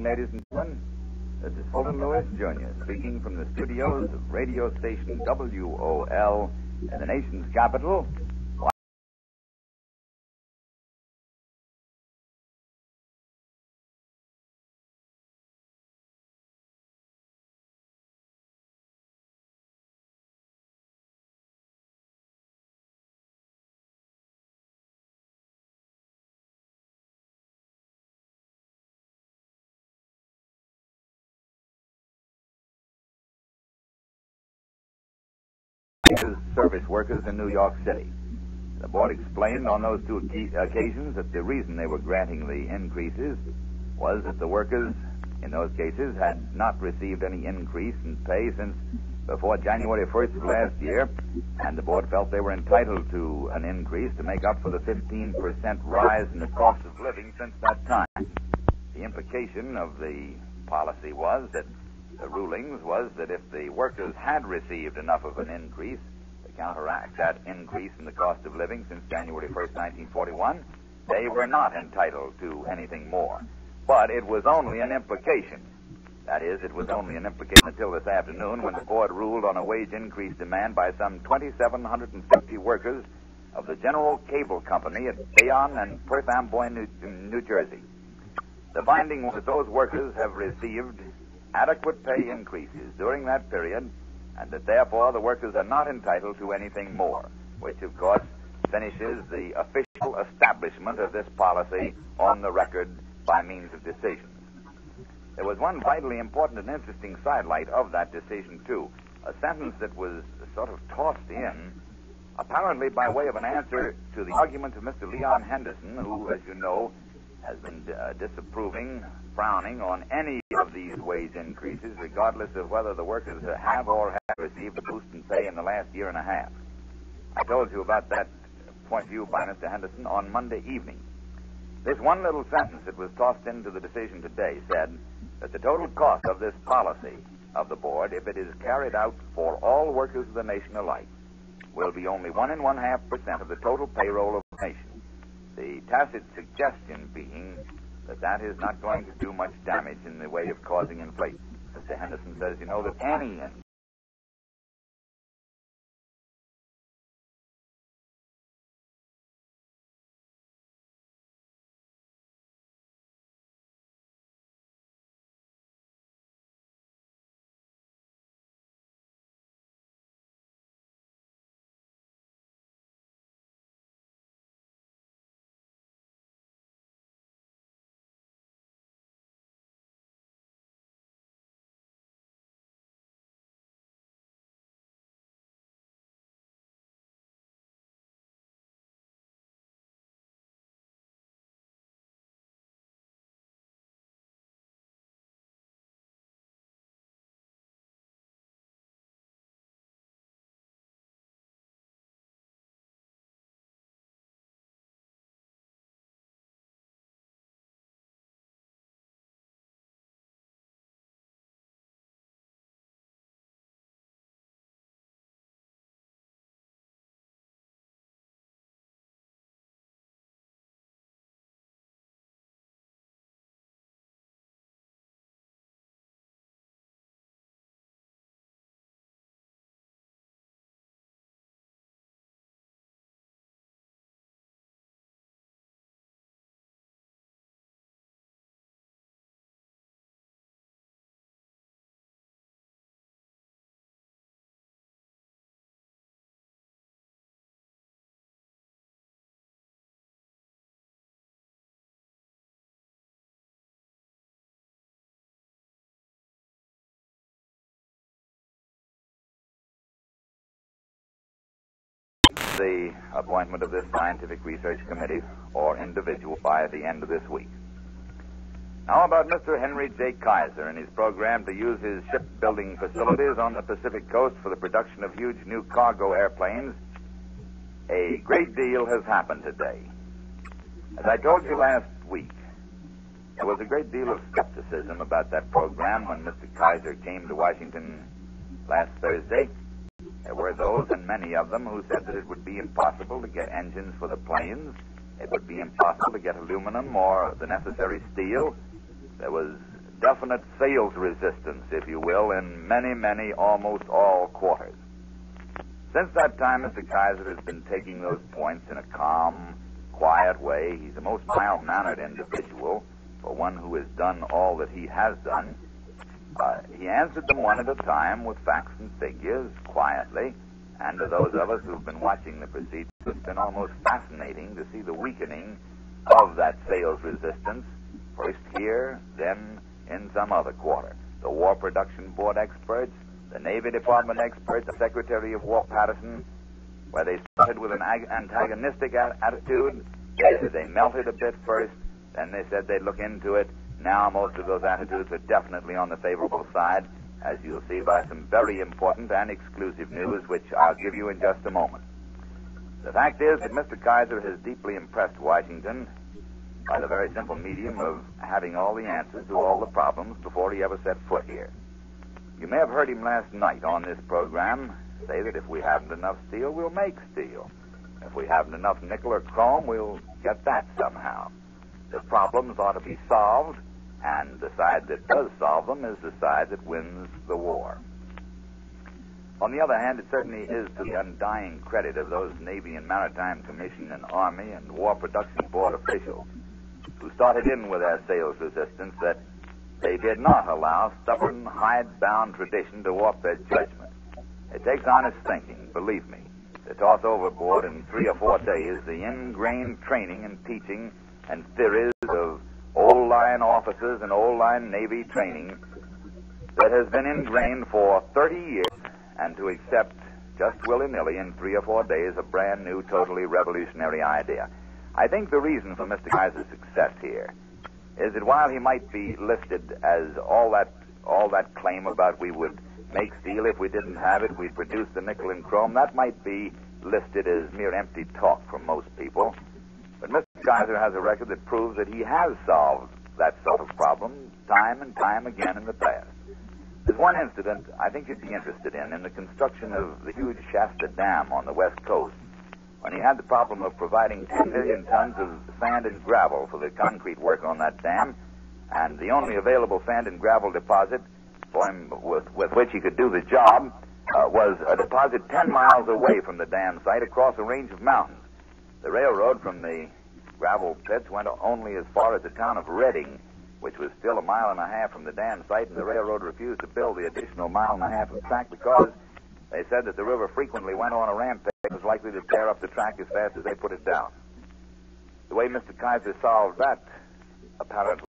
Ladies and gentlemen, this is Fulton Lewis Jr. speaking from the studios of radio station W.O.L. in the nation's capital. Service workers in New York City. The board explained on those two occasions that the reason they were granting the increases was that the workers in those cases had not received any increase in pay since before January 1st of last year, and the board felt they were entitled to an increase to make up for the 15% rise in the cost of living since that time. The implication of the policy was that the rulings was that if the workers had received enough of an increase to counteract that increase in the cost of living since January 1st, 1941, they were not entitled to anything more. But it was only an implication. That is, it was only an implication until this afternoon when the board ruled on a wage increase demand by some 2,750 workers of the General Cable Company at Bayonne and Perth Amboy, New Jersey. The finding was that those workers have received adequate pay increases during that period, and that therefore the workers are not entitled to anything more, which of course finishes the official establishment of this policy on the record by means of decisions. There was one vitally important and interesting sidelight of that decision, too, a sentence that was sort of tossed in, apparently by way of an answer to the arguments of Mr. Leon Henderson, who, as you know, has been disapproving, frowning on any of these wage increases, regardless of whether the workers have or have received a boost in pay in the last year and a half. I told you about that point of view by Mr. Henderson on Monday evening. This one little sentence that was tossed into the decision today said that the total cost of this policy of the board, if it is carried out for all workers of the nation alike, will be only 1.5% of the total payroll of the nation. The tacit suggestion being that that is not going to do much damage in the way of causing inflation. Mr. Henderson says, you know, that any the appointment of this scientific research committee or individual by the end of this week. How about Mr. Henry J. Kaiser and his program to use his shipbuilding facilities on the Pacific coast for the production of huge new cargo airplanes? A great deal has happened today. As I told you last week, there was a great deal of skepticism about that program when Mr. Kaiser came to Washington last Thursday. There were those, and many of them, who said that it would be impossible to get engines for the planes. It would be impossible to get aluminum or the necessary steel. There was definite sales resistance, if you will, in many, many, almost all quarters. Since that time, Mr. Kaiser has been taking those points in a calm, quiet way. He's a most mild-mannered individual, for one who has done all that he has done. He answered them one at a time with facts and figures, quietly, and to those of us who've been watching the proceedings, it's been almost fascinating to see the weakening of that sales resistance, first here, then in some other quarter. The War Production Board experts, the Navy Department experts, the Secretary of War Patterson, where they started with an antagonistic attitude, they melted a bit first, then they said they'd look into it. Now most of those attitudes are definitely on the favorable side, as you'll see by some very important and exclusive news, which I'll give you in just a moment. The fact is that Mr. Kaiser has deeply impressed Washington by the very simple medium of having all the answers to all the problems before he ever set foot here. You may have heard him last night on this program say that if we haven't enough steel, we'll make steel. If we haven't enough nickel or chrome, we'll get that somehow. The problems ought to be solved, and the side that does solve them is the side that wins the war. On the other hand, it certainly is to the undying credit of those Navy and Maritime Commission and Army and War Production Board officials who started in with their sales resistance that they did not allow stubborn, hide-bound tradition to warp their judgment. It takes honest thinking, believe me, to toss overboard in 3 or 4 days the ingrained training and teaching and theories of old line officers and old line Navy training that has been ingrained for 30 years, and to accept just willy-nilly in 3 or 4 days a brand new, totally revolutionary idea. I think the reason for Mr. Kaiser's success here is that while he might be listed as all that claim about we would make steel if we didn't have it, we'd produce the nickel and chrome, that might be listed as mere empty talk from most people. But Mr. Kaiser has a record that proves that he has solved that sort of problem time and time again in the past. There's one incident I think you'd be interested in the construction of the huge Shasta Dam on the west coast, when he had the problem of providing 10 million tons of sand and gravel for the concrete work on that dam, and the only available sand and gravel deposit for him with which he could do the job was a deposit 10 miles away from the dam site across a range of mountains. The railroad from the gravel pits went only as far as the town of Reading, which was still 1.5 miles from the dam site, and the railroad refused to build the additional 1.5 miles of track because they said that the river frequently went on a rampage and was likely to tear up the track as fast as they put it down. The way Mr. Kaiser solved that, apparently,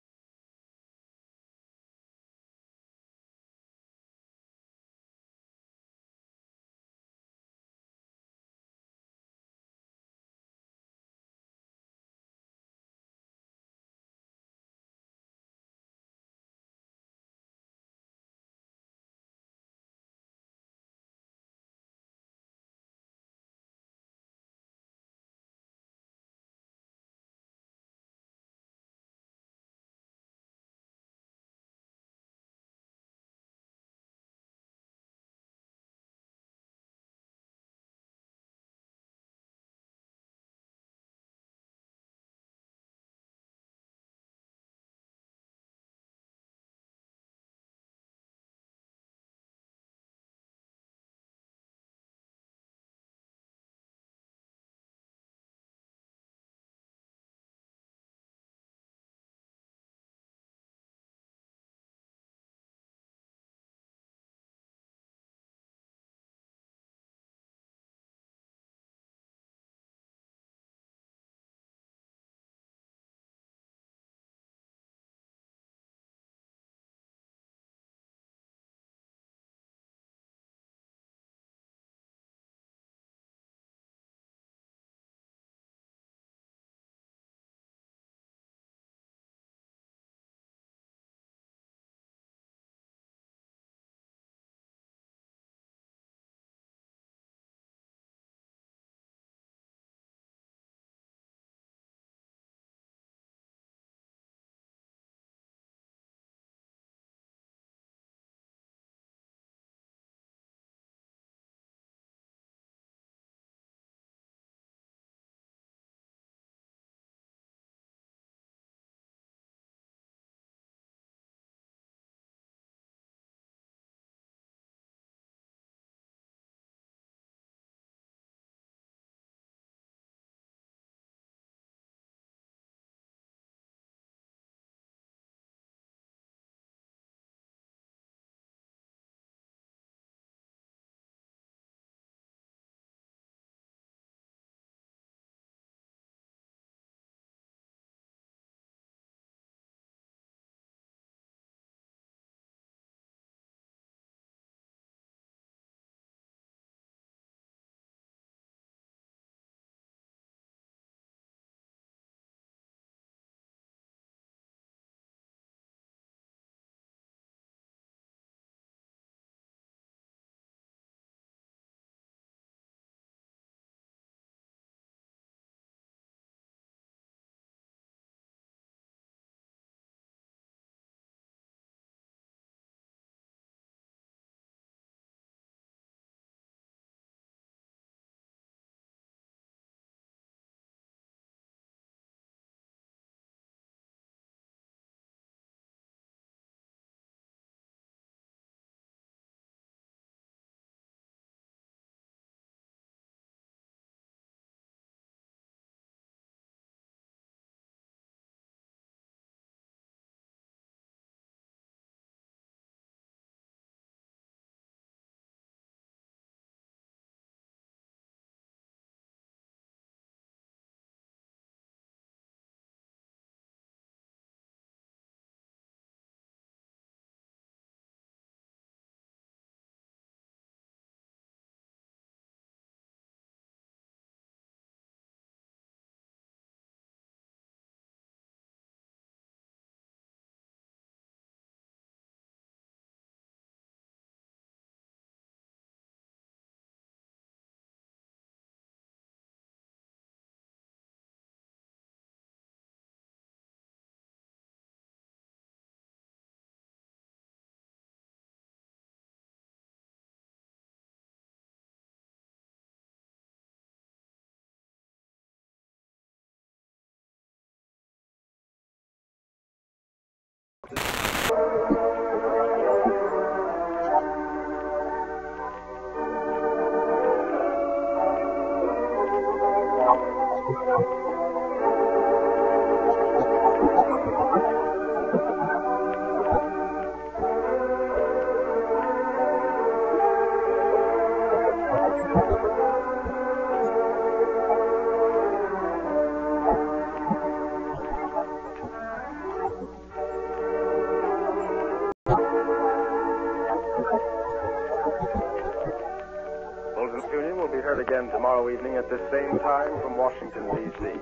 Tomorrow evening at the same time from Washington, D.C.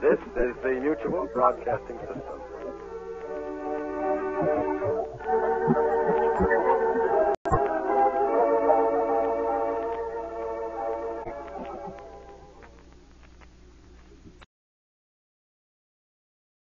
This is the Mutual Broadcasting System.